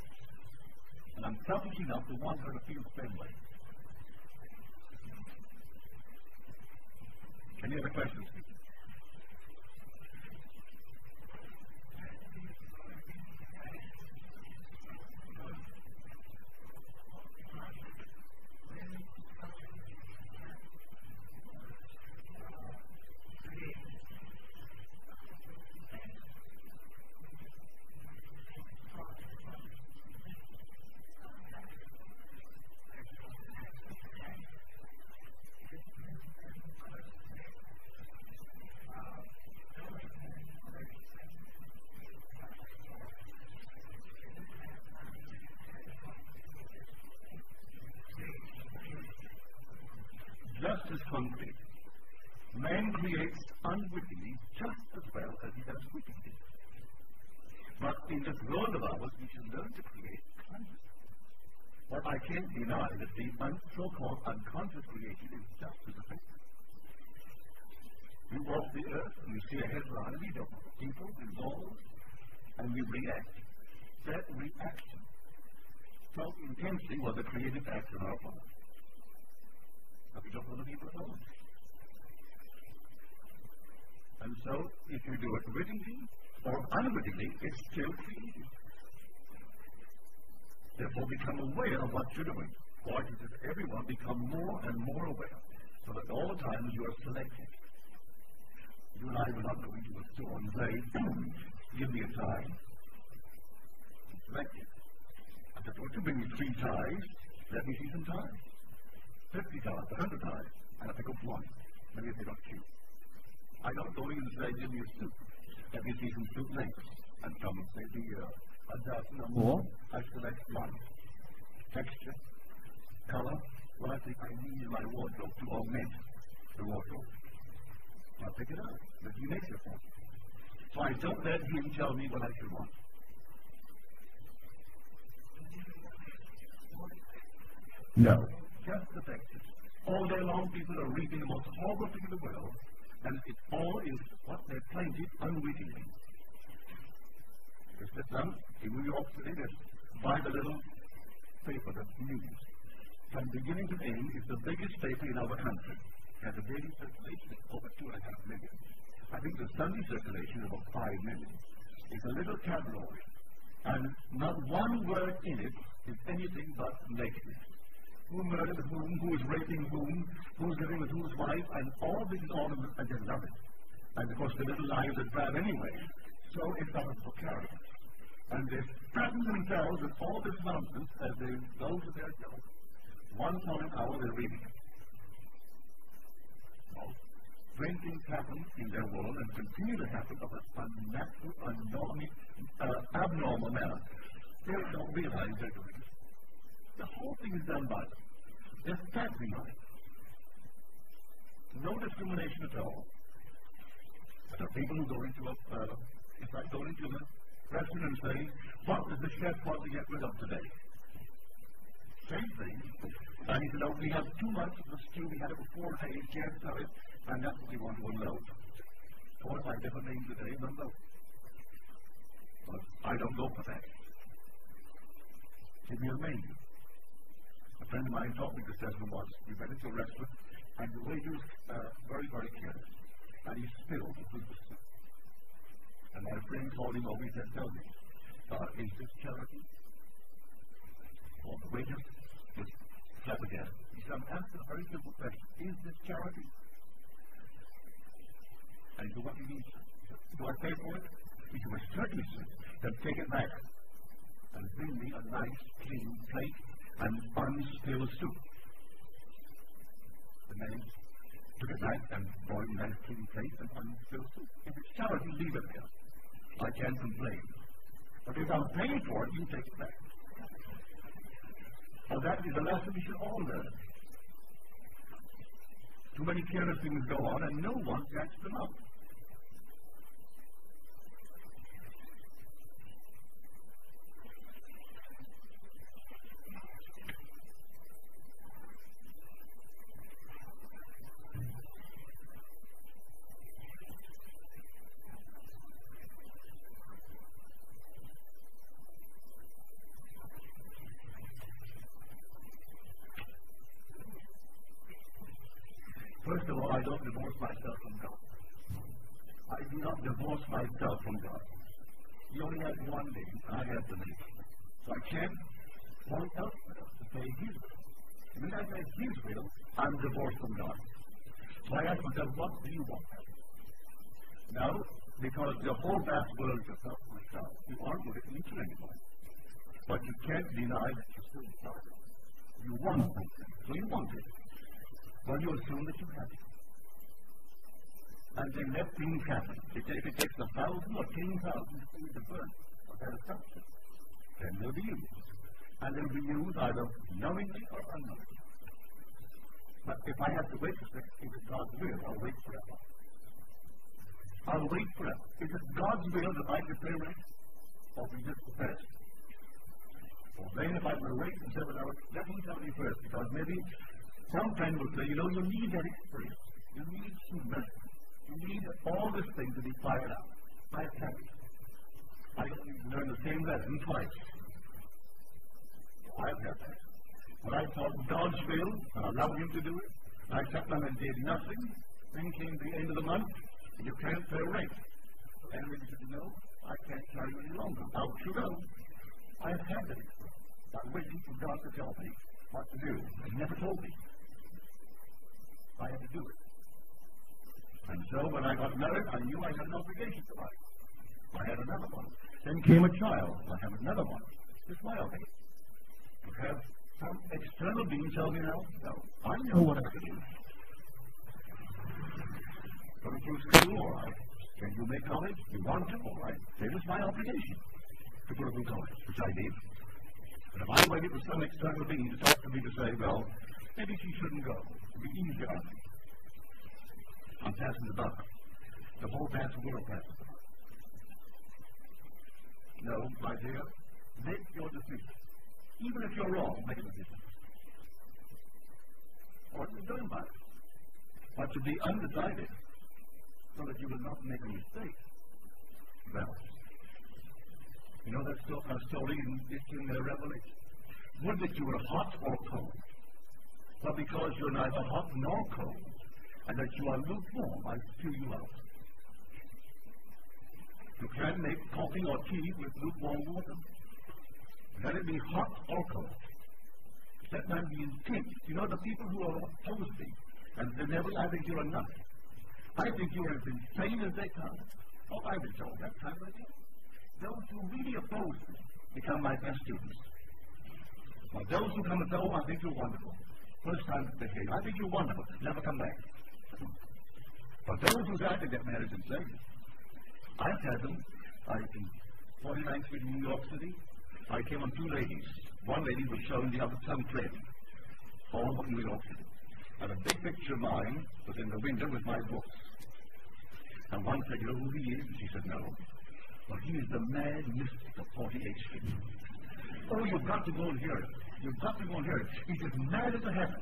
And I'm selfish enough to want her to feel the same way. Any other questions? Is concrete. Man creates unwittingly just as well as he does wittingly. But in this world of ours, we should learn to create consciously. What I can't deny that the so-called unconscious creation is just as effective. We walk the earth and we see a headline, we don't know the people involved, and we react. That reaction so intensely was a creative act on our part. We don't want to be alone. And so, if you do it wittingly or unwittingly, it's still creative. Therefore, become aware of what you're doing. Why does everyone become more and more aware, so that all the time you are selected? You and I were not going to a store and say, give me a tie. Selected. I said, well, you bring me 3 ties, let me see some ties. 50 times, 100 times, and I pick up one. Maybe they got 2. I don't go in and say, give me a soup. Let me see some soup links. And some maybe a dozen or more. I select one. Texture, color, what I think I need in my wardrobe to augment the wardrobe. I pick it up. But you make it for me. So I don't let him tell me what I should want. No. Just the Brexit. All day long, people are reaping the most horrible thing in the world, and it all is what they planted unwittingly. There's that now, in New York today, there's by the little paper, the news. From beginning to end, it's the biggest paper in our country. And the daily circulation is over 2.5 million. I think the Sunday circulation is about 5 million. It's a little tabloid, and not one word in it is anything but negative. Who murdered whom, who is raping whom, who's living with whose wife, and all this is all, and they love it. And of course, the little lives are bad anyway, so it's not for character. And they threaten themselves with all this nonsense as they go to their jobs. One time an hour they're reading it. Great things happen in their world and continue to happen of an unnatural, abnormal manner. They don't realize they're doing it. The whole thing is done by them. They're staggering on it. No discrimination at all. There are people who go into a, if I go into a restaurant and say, what does the chef want to get rid of today? Same thing. And he said, oh, we have too much of the stew, we had it before, and he can't sell it. And that's what we want to unload. Or if I never name the name, unload. But I don't go for that. Give me a menu. A friend of mine taught me this lesson once. We went into a restaurant, and the waiter was very, very careless. And he spilled the food. And my friend called him over and said, tell me, is this charity? Well, the waiter was flabbergasted. He said, I'm asking a very simple question. Is this charity? And he said, what do you mean? Do I pay for it? He said, well, certainly, sir. Then take it back and bring me a nice, clean plate and unspilled soup. The man took it back and brought a nice, clean plate and unspilled soup. If it's charity, leave it there. I can't complain. But if I'm paying for it, you take it back. Now, that is a lesson we should all learn. Too many careless things go on, and no one catches them up. First of all, I don't divorce myself from God. I do not divorce myself from God. He only has one name, and I have the name. So I can't point elsewhere to say His will. And when I say His will, I'm divorced from God. So I ask myself, what do you want? Now, because the whole vast world is yourself and myself, you aren't going to answer anybody. But you can't deny that you're still sorry. You want something, so you want it. Well, you assume that you have it. And then let things happen. If it takes 1,000 or 10,000 to the birth of that assumption, then they'll be used. And they'll be used either knowingly or unknowingly. But if I have to wait for it, if it's God's will, I'll wait forever. I'll wait forever. Is it God's will that I should pay rent? Or be just prepared? Or then if I will wait and say, well, I would definitely tell you first, because maybe some friend will say, you know, you need that experience. You need humility. You need all this thing to be fired up. I have it. I don't need to learn the same lesson twice. I've had that. When I thought God's will, and allowed Him to do it, I sat down and did nothing. Then came the end of the month, and you can't pay rent. And we said, no, I can't carry you any longer. Out you go. I've had that experience. I'm waiting for God to tell me what to do. He never told me. I had to do it. And so when I got married, I knew I had an obligation to life. I had another one. Then came a child. I have another one. It's my obligation. To have some external being tell me how? No. I know what I have to do. Go through school, all right. Then you make college. You want to, all right. It is my obligation to go through college, which I did. But if I waited for some external being to talk to me to say, well, maybe she shouldn't go. It would be easier on me. I'm passing the buck. The whole vast world passes the buck. No, my dear, make your decision. Even if you're wrong, make a decision. what we're doing about it, but to be undecided so that you will not make a mistake. Well, you know that story in Revelation. Would that you were hot or cold, but because you're neither hot nor cold, and that you are lukewarm, I spew you out. You can make coffee or tea with lukewarm water. Let it be hot or cold. Let man be intense. You know, the people who are toasty, and the devil, I think you're enough. I think you're as insane as they come. Oh, I will tell that time again. Those who really oppose me become my best students. But those who come and say, oh, I think you're wonderful. First time they say, I think you're wonderful. Never come back. But those who try to get married in place, I've had them. I in 49th Street in New York City, I came on two ladies. One lady was shown the other some plate. All of New York City. And a big picture of mine was in the window with my books. And one said, you know who he is? And she said, no. Well, he is the mad mystic of 48th Street. Oh, you've got to go and hear it. You've got to go and hear it. He's as mad as a hatter.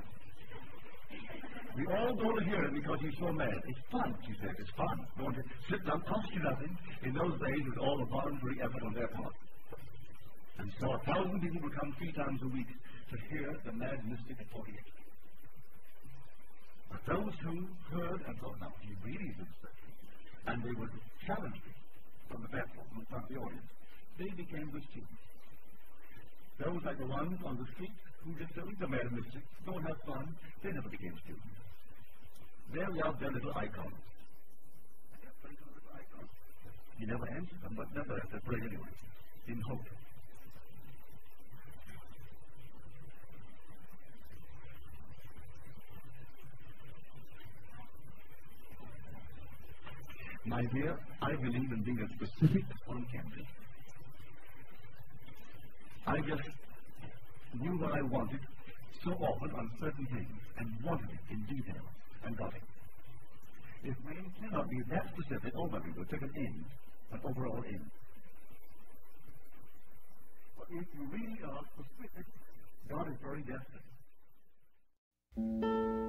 We all go to hear him because he's so mad. It's fun, she said. It's fun. Don't sit down, cost you nothing. In those days, it was all a voluntary effort on their part. And so 1,000 people would come 3 times a week to hear the mad mystic at 48. But those who heard and thought, now he really is upset, and they were challenged from the platform, from the audience, they became the students. Those like the ones on the street who just don't read the mad mystic, don't have fun, they never became students. There we are, their little icons. He never answered them, but never had to pray anyway, in hope. My dear, I believe in being as specific as one can be. I just knew what I wanted so often on certain things and wanted it in detail and got it. If we cannot be that specific, oh, but we will take an end, an overall end. But if you really are specific, God is very desperate.